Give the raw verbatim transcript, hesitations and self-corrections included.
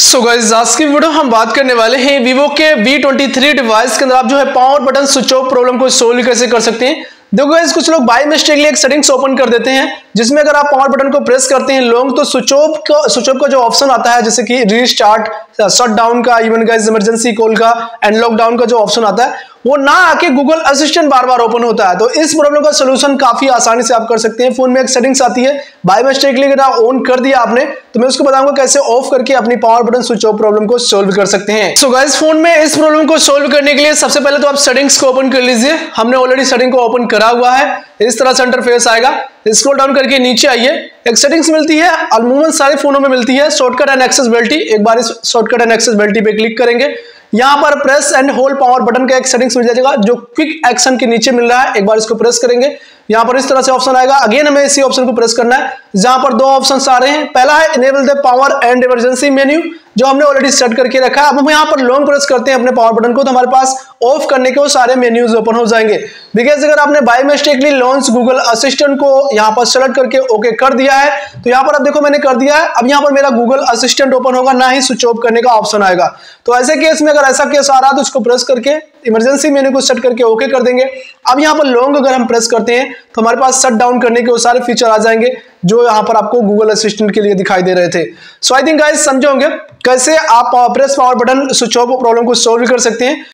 So guys आज की video हम बात करने वाले हैं Vivo के वी ट्वेंटी थ्री डिवाइस के अंदर आप जो है power button switch off problem को सोल्व कैसे कर सकते हैं। देखो गाइस कुछ लोग बाय मिस्टेकली एक सेटिंग्स ओपन कर देते हैं जिसमें अगर आप पावर बटन को प्रेस करते हैं लॉन्ग तो स्विच ऑफ का स्विच ऑफ का जो ऑप्शन आता है जैसे कि रीस्टार्ट, शट डाउन का, इवन गाइस इमरजेंसी कॉल का एंड लॉकडाउन का जो ऑप्शन आता है वो ना आके गूगल असिस्टेंट बार बार ओपन होता है। तो इस प्रॉब्लम का सोल्यूशन काफी आसानी से आप कर सकते हैं। फोन में एक सेटिंग्स आती है, बाय मिस्टेकली अगर आप ऑन कर दिया आपने तो मैं उसको बताऊंगा कैसे ऑफ करके अपनी power button switch off problem को सोल्व कर सकते हैं। सो गाइस फोन में इस प्रॉब्लम को सोल्व करने के लिए सबसे पहले तो आप सेटिंग्स को ओपन कर लीजिए। हमने ऑलरेडी सेटिंग को ओपन करा हुआ है, इस तरह से इंटरफेस आएगा। स्क्रॉल डाउन करके नीचे आइए, एक सेटिंग्स मिलती है, अमूमन सारे फोनों में मिलती है, शॉर्टकट एंड एक्सेसिबिलिटी। एक बार इस शॉर्टकट एंड एक्सेसिबिलिटी पे क्लिक करेंगे, यहाँ पर press and hold power button का एक सेटिंग्स मिल जाएगा जो क्विक एक्शन के नीचे मिल रहा है। एक बार इसको प्रेस करेंगे, यहाँ पर इस तरह से ऑप्शन आएगा। अगेन हमें इसी ऑप्शन को प्रेस करना है जहां पर दो ऑप्शन आ रहे हैं। पहला है enable the power and emergency menu जो हमने ऑलरेडी सेट करके रखा है। अब हम यहाँ पर लॉन्ग प्रेस करते हैं अपने पावर बटन को तो हमारे पास ऑफ करने के वो सारे मेन्यूज ओपन हो जाएंगे। बिकॉज अगर आपने by mistakenly launch Google assistant को यहाँ पर सेलेक्ट करके ओके कर दिया है तो यहाँ पर आप देखो मैंने कर दिया है, अब यहाँ पर मेरा गूगल असिस्टेंट ओपन होगा, ना ही स्विच ऑफ करने का ऑप्शन आएगा। तो ऐसे केस में अगर ऐसा केस आ रहा है तो इसको प्रेस करके इमरजेंसी मेन्यू को सेट करके ओके कर देंगे। अब यहाँ पर लॉन्ग अगर हम प्रेस करते हैं तो हमारे पास शट डाउन करने के वो सारे फीचर आ जाएंगे जो यहाँ पर आपको गूगल असिस्टेंट के लिए दिखाई दे रहे थे। सो आई थिंक गाइस समझोगे कैसे आप press power button switch off problem को सोल्व कर सकते हैं।